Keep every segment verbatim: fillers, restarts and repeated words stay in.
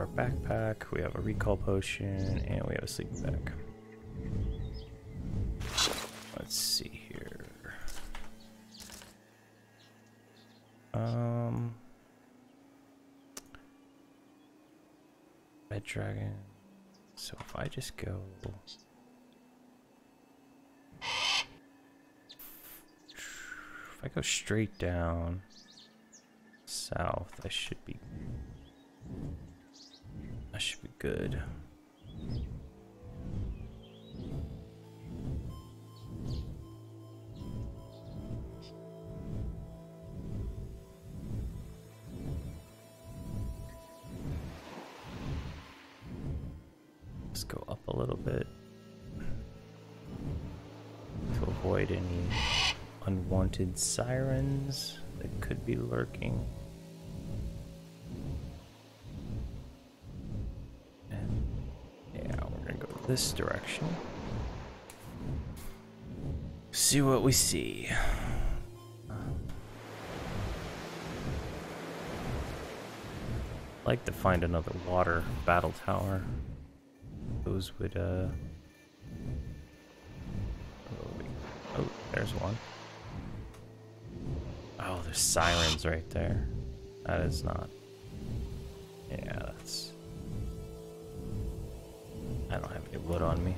our backpack, we have a recall potion, and we have a sleep bag. Let's see here. Um, Red Dragon. So if I just go... If I go straight down south, I should be... I should be good. Let's go up a little bit to avoid any unwanted sirens that could be lurking. And yeah, we're gonna go this direction. See what we see. I'd like to find another water battle tower. Those would, uh. Oh, oh, there's one. Oh, there's sirens right there. That is not. Yeah, that's. I don't have any wood on me.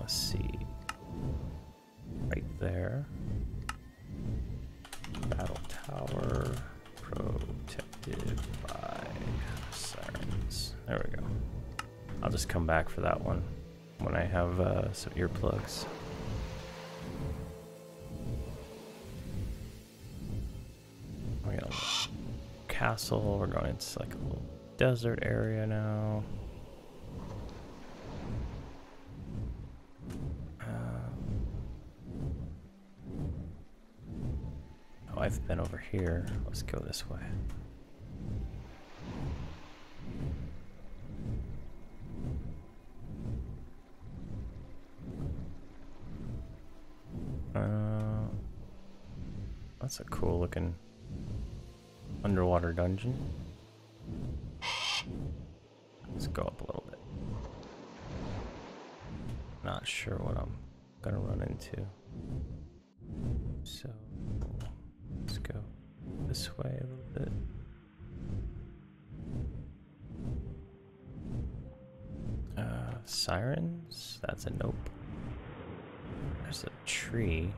Let's see. Right there. Battle tower protected by sirens. There we go. I'll just come back for that one when I have uh, some earplugs. Castle, we're going into like a little desert area now. Um, oh, I've been over here. Let's go this way. Uh, that's a cool looking underwater dungeon. Let's go up a little bit. Not sure what I'm gonna run into. So let's go this way a little bit. Uh, sirens? That's a nope. There's a tree.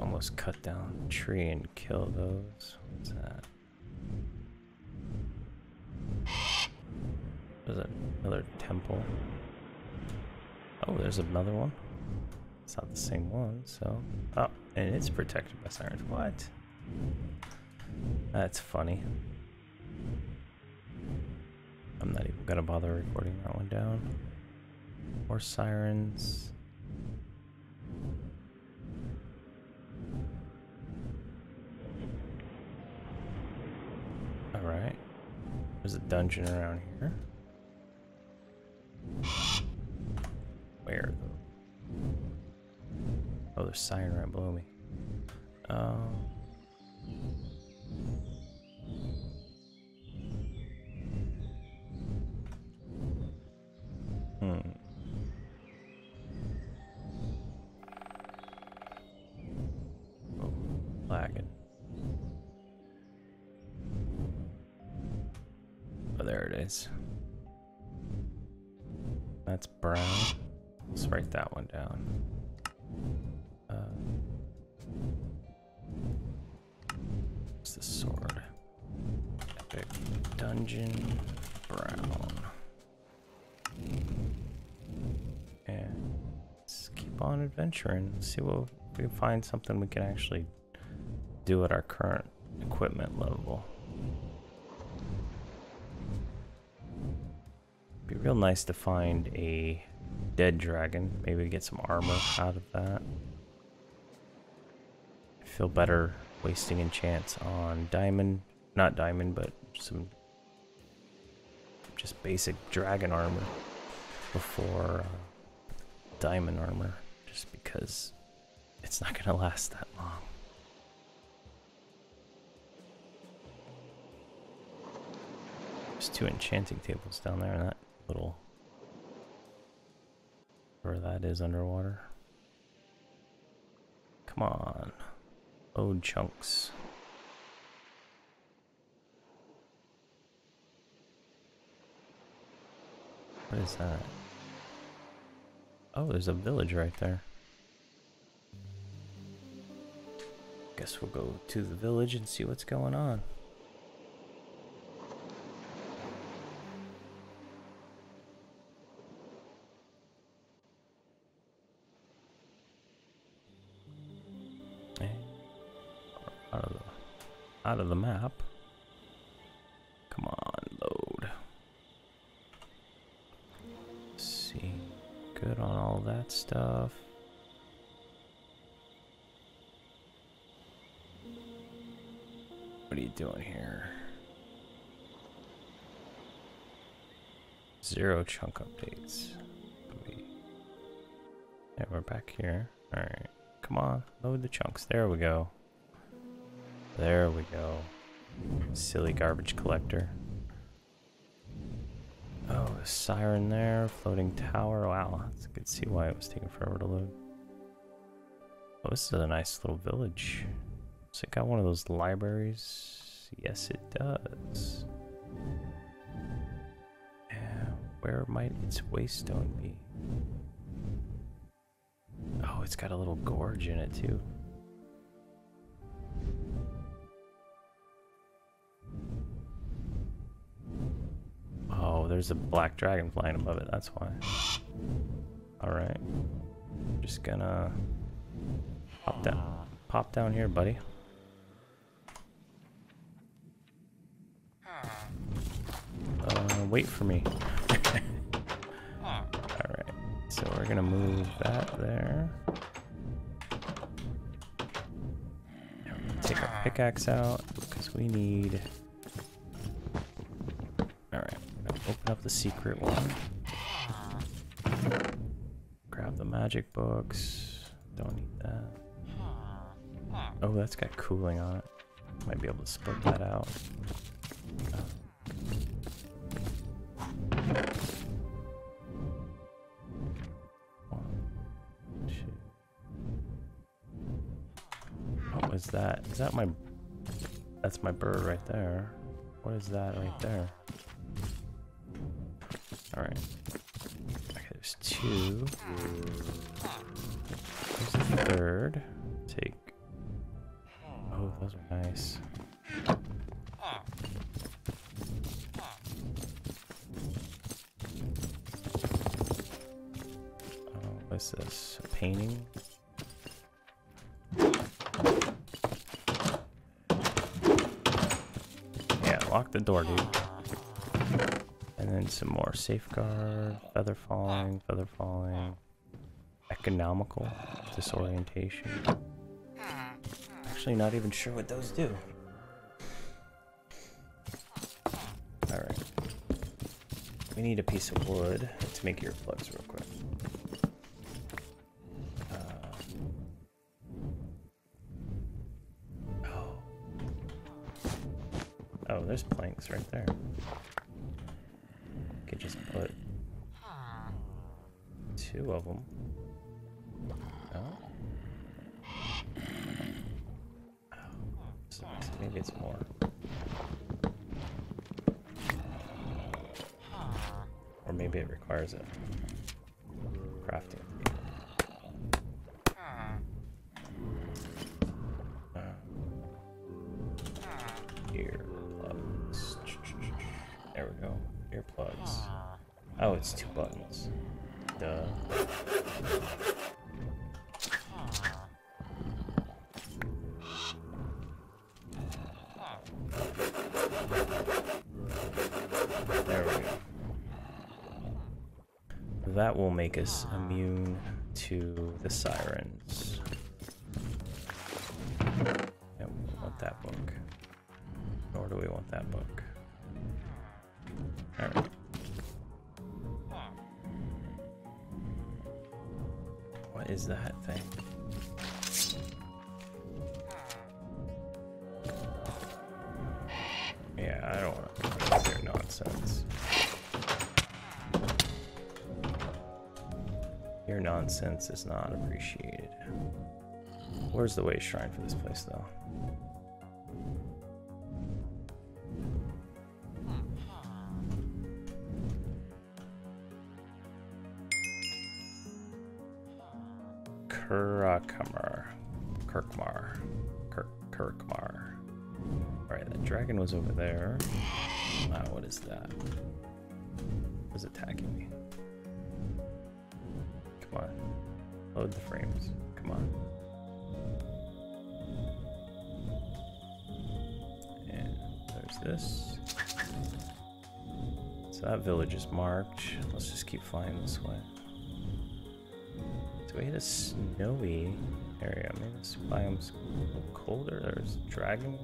Almost cut down a tree and kill those. What's that? There's another temple. Oh, there's another one. It's not the same one, so. Oh, and it's protected by sirens. What? That's funny. I'm not even gonna bother recording that one down. More sirens. Alright, there's a dungeon around here. Where though? Oh, there's siren right below me. Um, hmm. Oh, lagging. There it is. That's brown. Let's write that one down. Uh, it's the sword. Epic dungeon. Brown. And let's keep on adventuring. Let's see what if we can find something we can actually do at our current equipment level. Be real nice to find a dead dragon. Maybe we get some armor out of that. I feel better wasting enchants on diamond, not diamond, but some just basic dragon armor before uh, diamond armor, just because it's not gonna last that long. There's two enchanting tables down there in that little... where that is underwater. Come on. Load chunks. What is that? Oh, there's a village right there. Guess we'll go to the village and see what's going on. Hey. Out of the, out of the map. Come on, load. Let's see. Good on all that stuff. What are you doing here? Zero chunk updates. Yeah, we're back here. Alright. Come on. Load the chunks. There we go. There we go. Silly garbage collector. Oh, a siren there. Floating tower. Wow. I could see why it was taking forever to load. Oh, this is a nice little village. So it got one of those libraries? Yes, it does. Yeah, where might its waystone be? Oh, it's got a little gorge in it too. Oh, there's a black dragon flying above it, that's why. Alright. Just gonna pop down, pop down here, buddy. Wait for me. Alright, so we're gonna move that there. Now we're gonna take our pickaxe out because we need. Alright, open up the secret one. Grab the magic books. Don't need that. Oh, that's got cooling on it. Might be able to split that out. Oh. That is that my that's my bird right there. What is that right there? All right okay, there's two. There's the third. Take oh, those are nice. Oh, what's this, a painting? Lock the door, dude. And then some more safeguard, feather falling, feather falling, economical, disorientation. Actually, not even sure what those do. Alright. We need a piece of wood. Let's make earplugs real quick. There's planks right there. Could just put two of them. Oh. Oh. So maybe it's more. Or maybe it requires a crafting. Oh, it's two buttons. Duh. There we go. That will make us immune to the sirens. And we don't want that book. Nor do we want that book. Alright. Is that thing? Yeah, I don't want to hear nonsense. nonsense is not appreciated. Where's the way shrine for this place, though? Kirkmar. Kirkmar. Kirk Kirkmar. Alright, that dragon was over there. Ah, what is that? It was attacking me. Come on. Load the frames. Come on. And there's this. So that village is marked. Let's just keep flying this way. So we hit a snowy area. Maybe this biome's a little colder. There's a dragon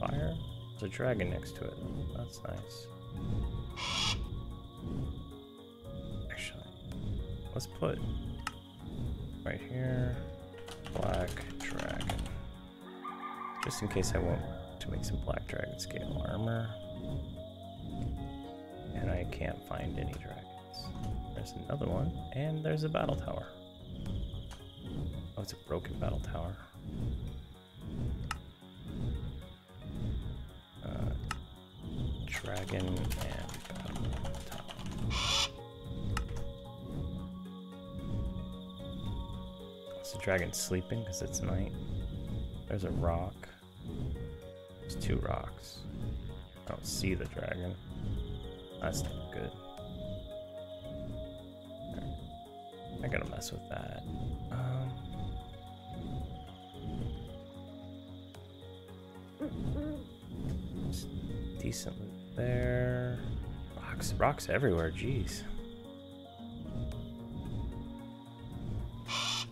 fire. There's a dragon next to it. That's nice. Actually, let's put right here black dragon. Just in case I want to make some black dragon scale armor. And I can't find any dragons. There's another one, and there's a battle tower. Oh, it's a broken battle tower. Uh, dragon and battle tower. Is the dragon sleeping because it's night? There's a rock. There's two rocks. I don't see the dragon. That's not good. I gotta mess with that. Um, decent loot there. Rocks, rocks everywhere. Jeez.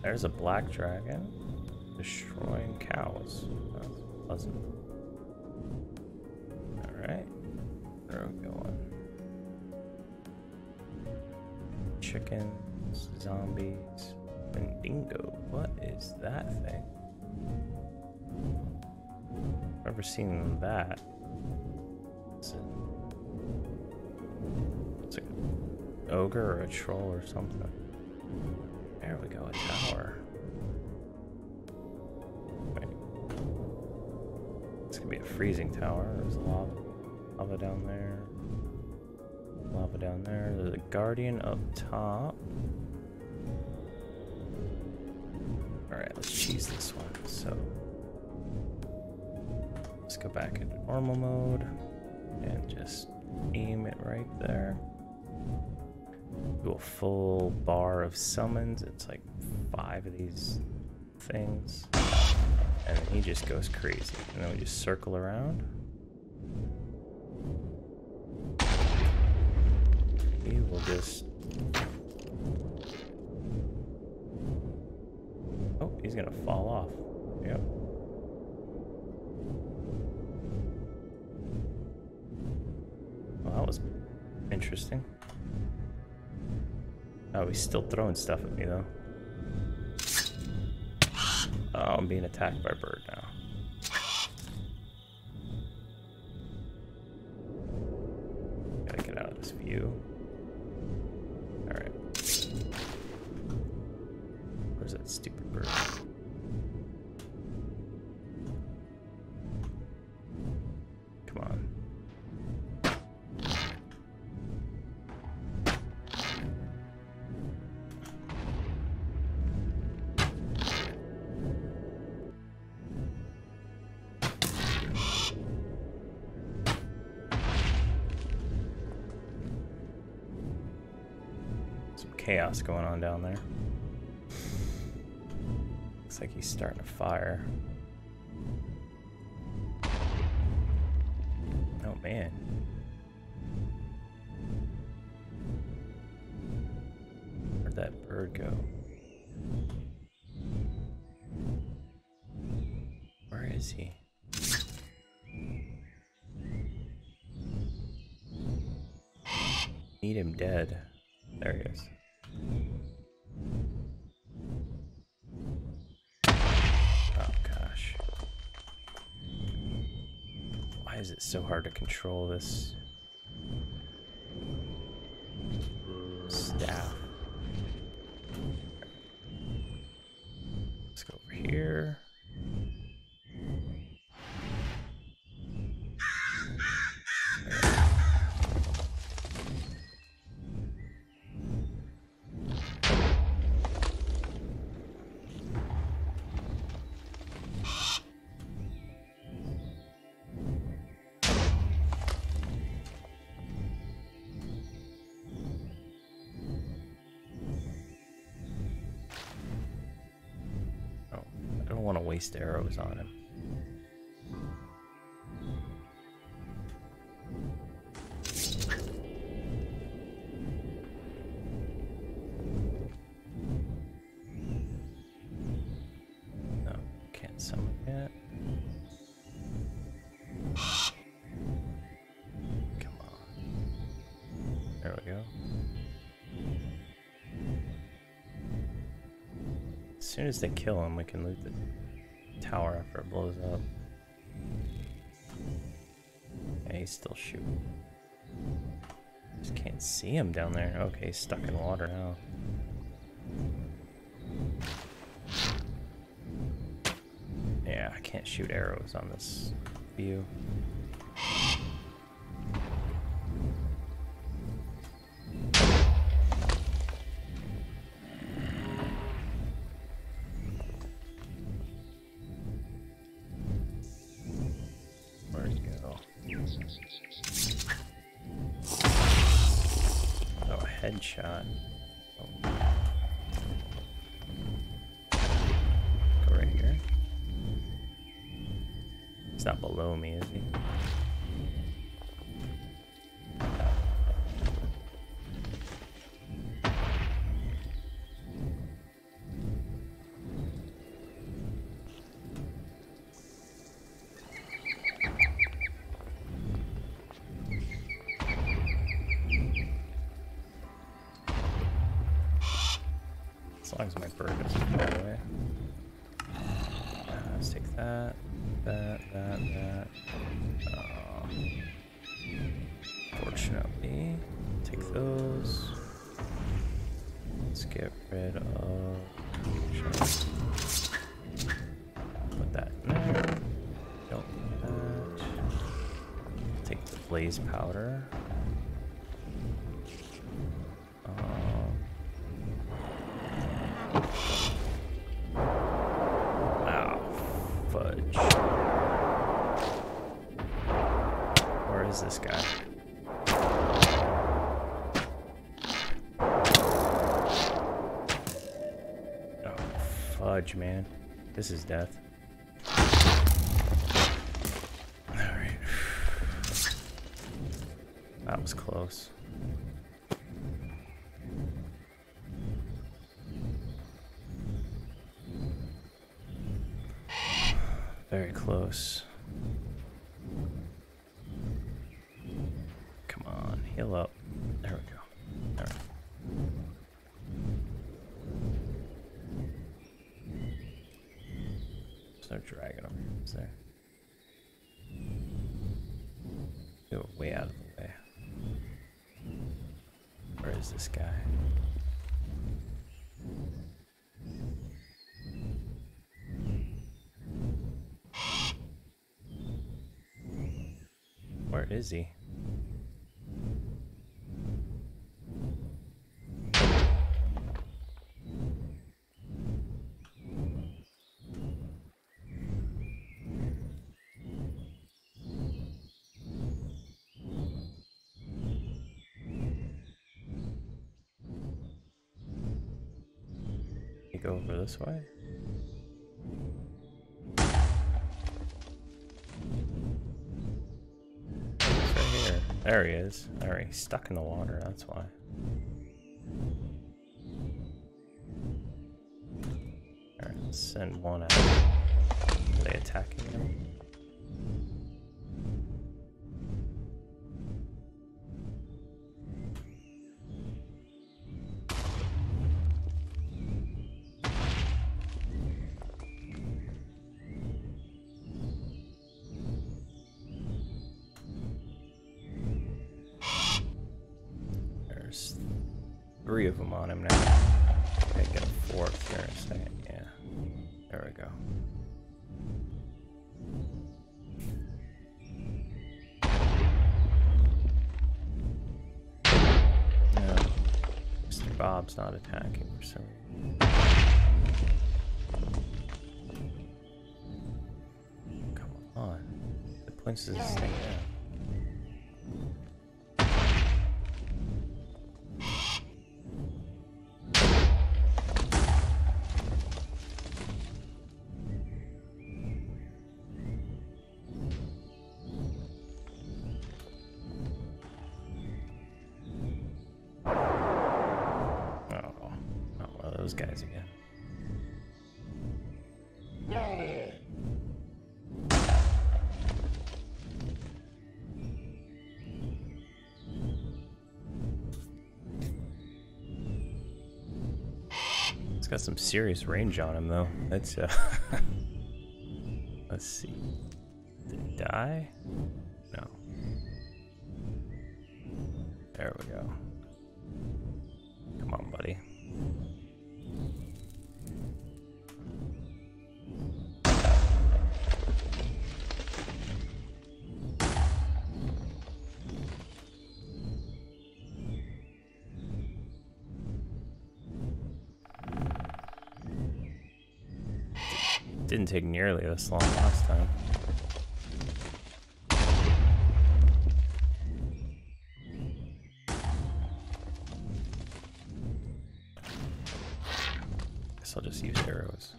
There's a black dragon destroying cows. That's pleasant. All right, there we go. Chicken. Zombies. Bendigo. What is that thing? I've never seen that. It's a, it's an ogre or a troll or something. There we go, a tower. Wait. It's gonna be a freezing tower. There's lava, lava down there. Lava down there. There's a guardian up top. Alright, let's cheese this one. So let's go back into normal mode and just aim it right there. Do a full bar of summons. It's like five of these things. And he just goes crazy. And then we just circle around. We will just... He's gonna fall off. Yep. Well, that was interesting. Oh, he's still throwing stuff at me, though. Oh, I'm being attacked by a bird now. Gotta get out of this view. Alright. Where's that stupid bird? Chaos going on down there. Looks like he's starting a fire. Oh man. Where'd that bird go? Where is he? Need him dead. There he is. Is it so hard to control this staff? Let's go over here. Waste arrows on him. No, can't summon yet. Come on. There we go. As soon as they kill him, we can loot the tower after it blows up. Yeah, he's still shooting. Just can't see him down there. Okay, he's stuck in water now. Yeah, I can't shoot arrows on this view. Headshot. Oh. Go right here. He's not below me, is he? As long as my bird doesn't go away. Uh, let's take that, that, that, that. Oh. Fortunately, take those. Let's get rid of. Put that in there. Don't need that. Take the blaze powder. This guy. Oh, fudge, man. This is death. All right. That was close. Very close. Heal up. There we go. All right. There's no dragon over here, is there? Do it way out of the way. Where is this guy? Where is he? Go over this way. He's right here. There he is. Alright, he's stuck in the water, that's why. Alright, let's send one out. Are they attacking him? Three of them on him now. I got a fourth here in a second, yeah. There we go. No. Mister Bob's not attacking for some reason. Come on. The points of this thing down. Those guys again. No. It's got some serious range on him, though. That's uh. Let's see. Did he die? No. There we go. Come on, buddy. Didn't take nearly this long last time. Guess I'll just use arrows.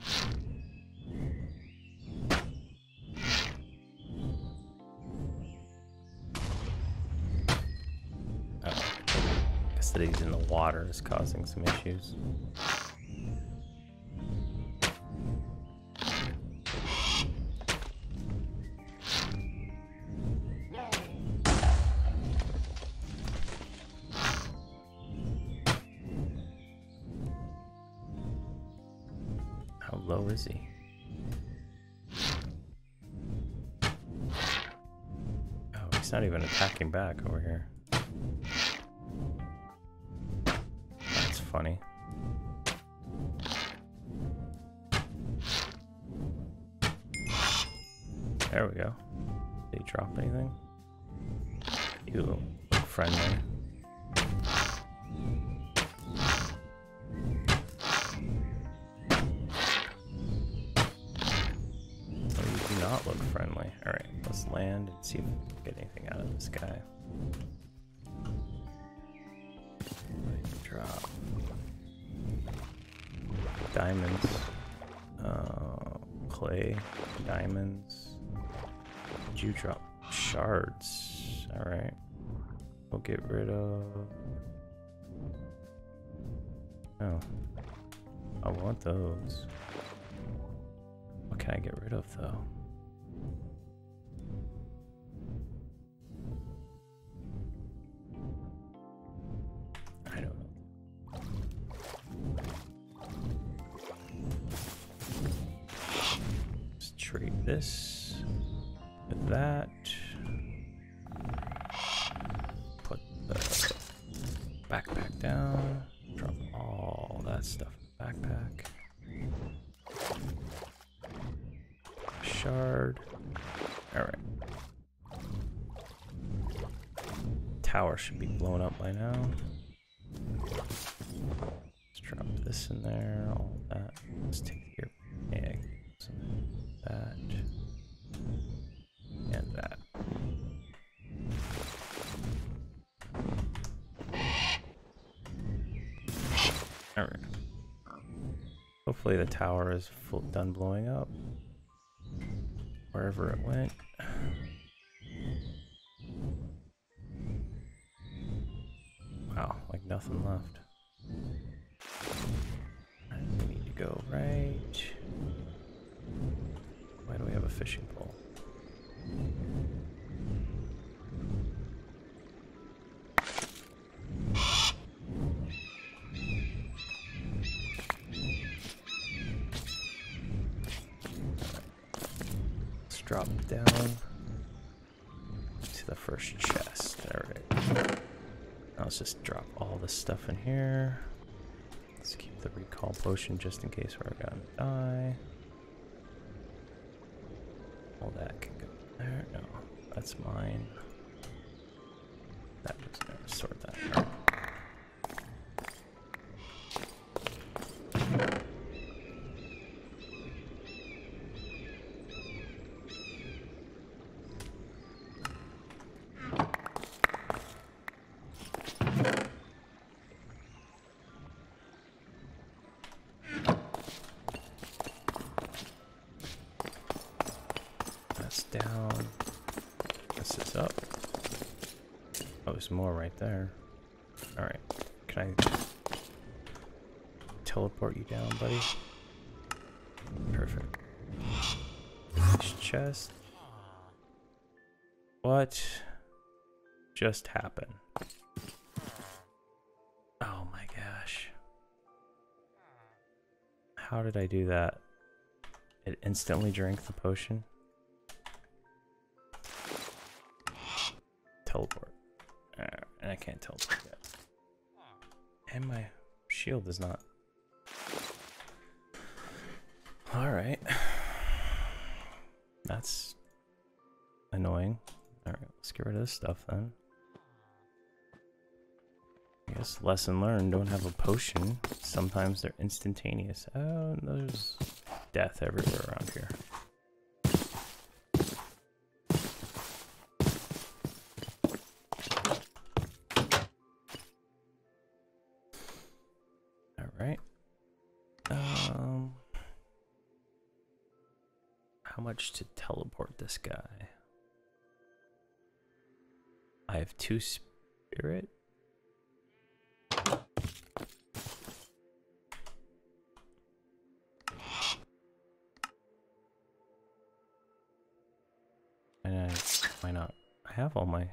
Oh, guess that he's in the water is causing some issues. How low is he? Oh, he's not even attacking back over here. That's funny. There we go. Did he drop anything? You look friendly. Not look friendly. All right, let's land and see if we can get anything out of this guy. Drop diamonds, uh, clay, diamonds. Did you drop shards? All right, we'll get rid of. Oh, I want those. What can I get rid of though? I don't know. Let's trade this with that. Put the backpack down. Drop all that stuff in the backpack. Shard. All right. Tower should be blown up by now. Let's drop this in there. All that. Let's take your egg. That and that. All right. Hopefully the tower is full, done blowing up. Wherever it went. Wow, like nothing left. We need to go right. Why do we have a fishing pole? Drop down to the first chest. There we go. Now let's just drop all this stuff in here. Let's keep the recall potion just in case we're gonna die. All that can go there. No, that's mine. That was there. Sort that. Down. This is up. Oh, there's more right there. Alright. Can I teleport you down, buddy? Perfect. This chest. What just happened? Oh my gosh. How did I do that? It instantly drank the potion? Teleport. Uh, and I can't teleport yet. And my shield is not. Alright. That's annoying. Alright, let's get rid of this stuff then. I guess lesson learned, don't have a potion. Sometimes they're instantaneous. Oh, and there's death everywhere around here. To teleport this guy. I have two spirit. And I, why not? I have all my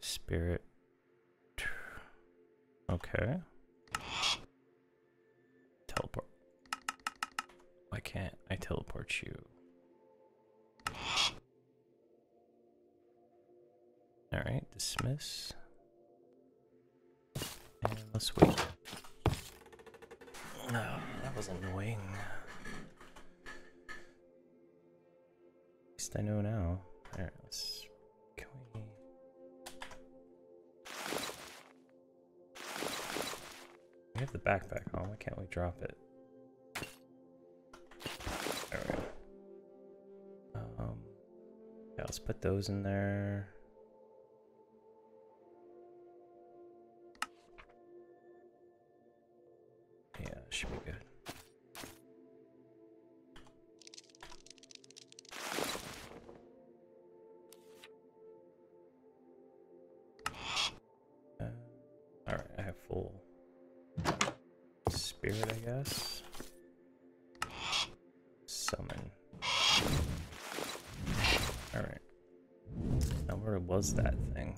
spirit. Okay. Teleport. Why can't I teleport you? Alright, dismiss. And let's wait. No, oh, that was annoying. At least I know now. Alright, let's... Can we... We have the backpack on, why can't we drop it? Alright. Um, yeah, let's put those in there. Should be good. Uh, Alright, I have full spirit, I guess. Summon. Alright. Now where was that thing?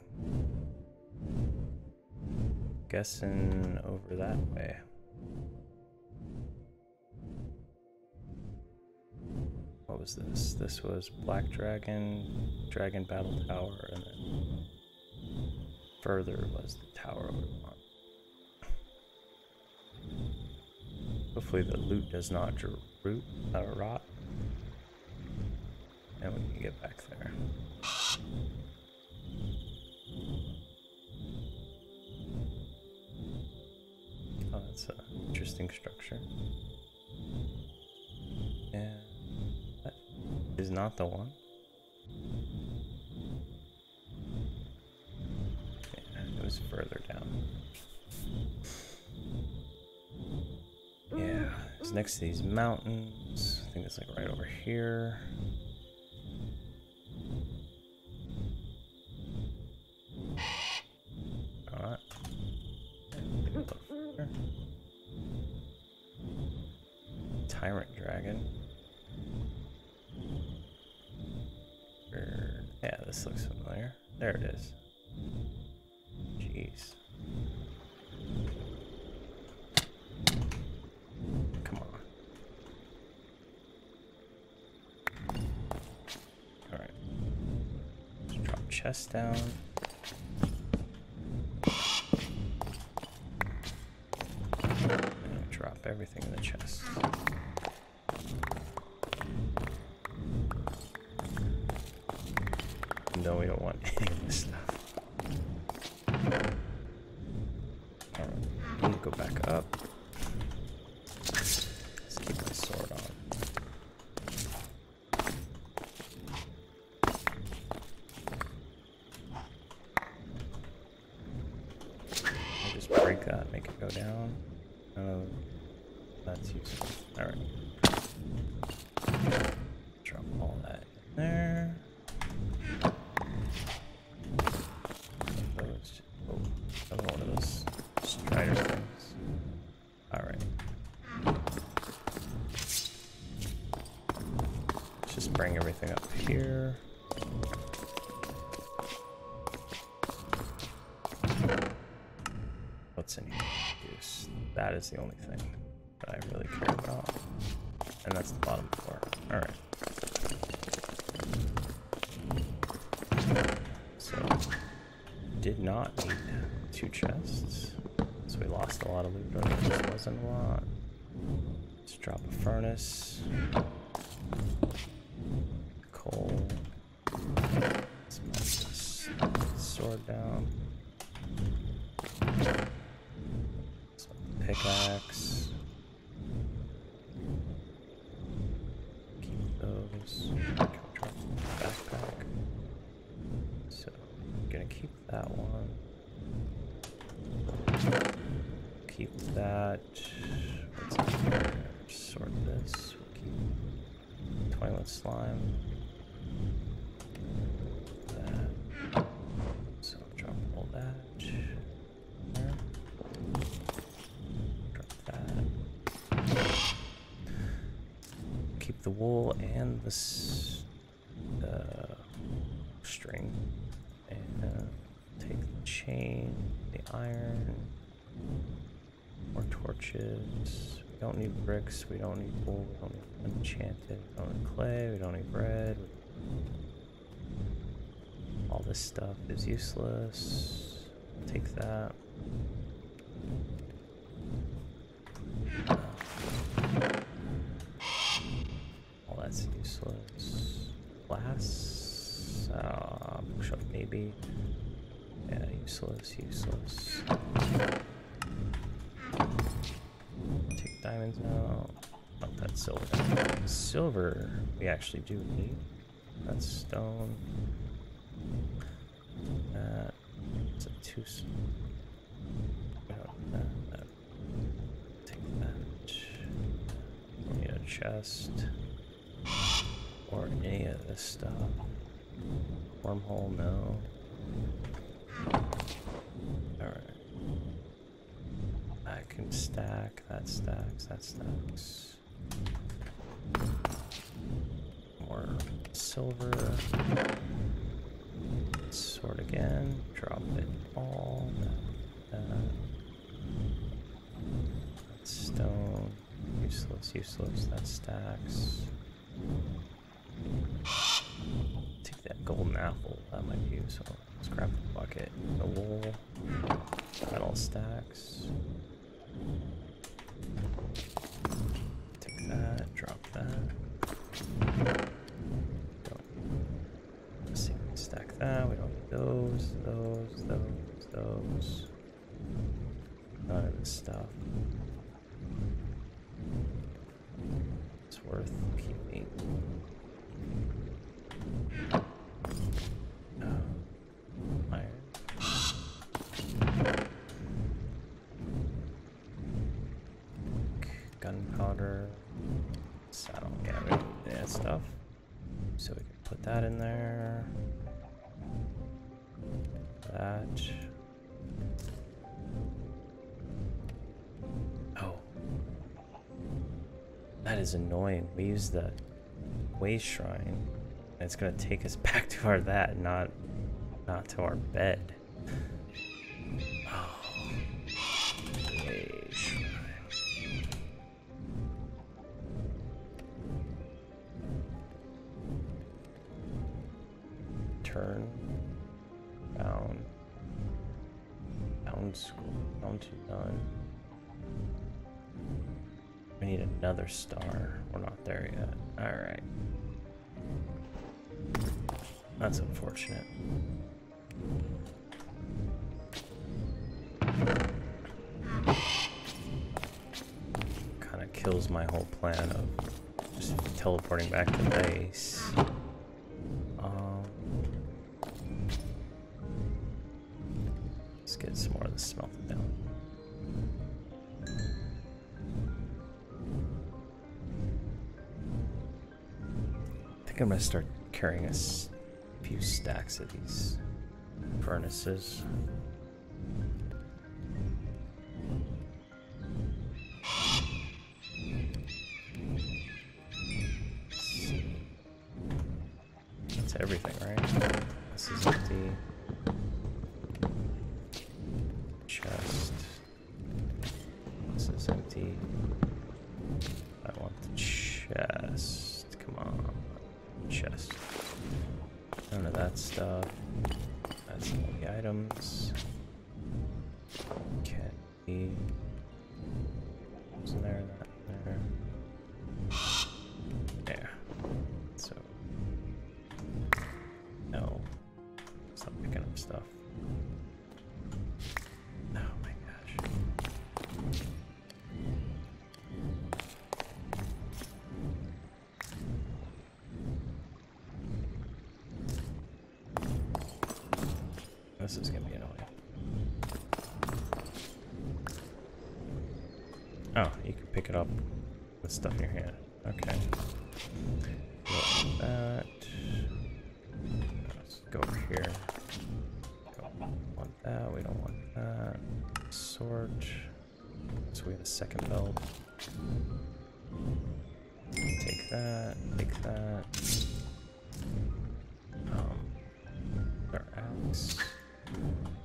Guessing over that way. This this was Black Dragon, Dragon Battle Tower, and then further was the tower we want. Hopefully the loot does not root, uh, rot, and we can get back there. Oh, that's an interesting structure. Is not the one. Yeah, it was further down. Yeah, it's next to these mountains. I think it's like right over here. Not. Tyrant Dragon. Yeah, this looks familiar. There it is. Jeez. Come on. Alright. Let's drop chest down. And drop everything in the chest. No, we don't want any of this stuff. Alright, I'm gonna go back up. Let's keep my sword on. I'll just break that, make it go down. Oh, that's useful. Alright. Drop all that in there. That is the only thing that I really care about, and that's the bottom floor. All right. So did not need two chests, so we lost a lot of loot. But it just wasn't a lot. Let's drop a furnace, coal. Let's melt this sword down. Pickaxe. Keep those. Drop the backpack. So I'm gonna keep that one. Keep that. What's in here? Sort this. Keep Twilight Slime. That. So I'll drop all that. The wool and the uh, string, and uh, take the chain, the iron, more torches. We don't need bricks, we don't need wool, we don't need enchanted, we don't need clay, we don't need bread. All this stuff is useless. Take that. Glass, uh, bookshelf maybe. Yeah, useless, useless. Take diamonds now. Not that silver. Silver we actually do need. That's stone. That. It's a two. No, that, that. Take that. We need a chest. Or any of this stuff. Wormhole, no. Alright. I can stack, that stacks, that stacks. More silver. Sword again. Drop it all. That. That's stone. Useless, useless, that stacks. Take that golden apple, that might be useful. Let's grab the bucket, the wool, that all stacks. Take that, drop that. Let's see if we can stack that. We don't need those, those, those, those. None of this stuff. It's worth keeping. Gunpowder, saddle, yeah, we need that stuff. So we can put that in there. That. Oh. That is annoying. We use the way shrine. And it's gonna take us back to our that, not not to our bed. Turn down, down school, down to none. We need another star. We're not there yet. All right. That's unfortunate. Kind of kills my whole plan of just teleporting back to base. Um, let's get some more of this smelted down. I think I'm gonna start carrying a few stacks of these furnaces. That's everything, right? This is empty. Chest. This is empty. I want the chest. Come on. Chest. None of that stuff. That's all the items. Okay. What's in there? That there. There. So. No. Stop picking up stuff. Oh my gosh. This is gonna be annoying. Oh, you can pick it up with stuff in your hand. Okay. Look at that. Let's go over here. Don't want that. We don't want that. Sword. So we have a second belt. Take that. Take that. Um, our axe.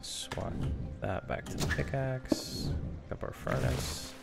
Swap that back to the pickaxe, pick up our furnace,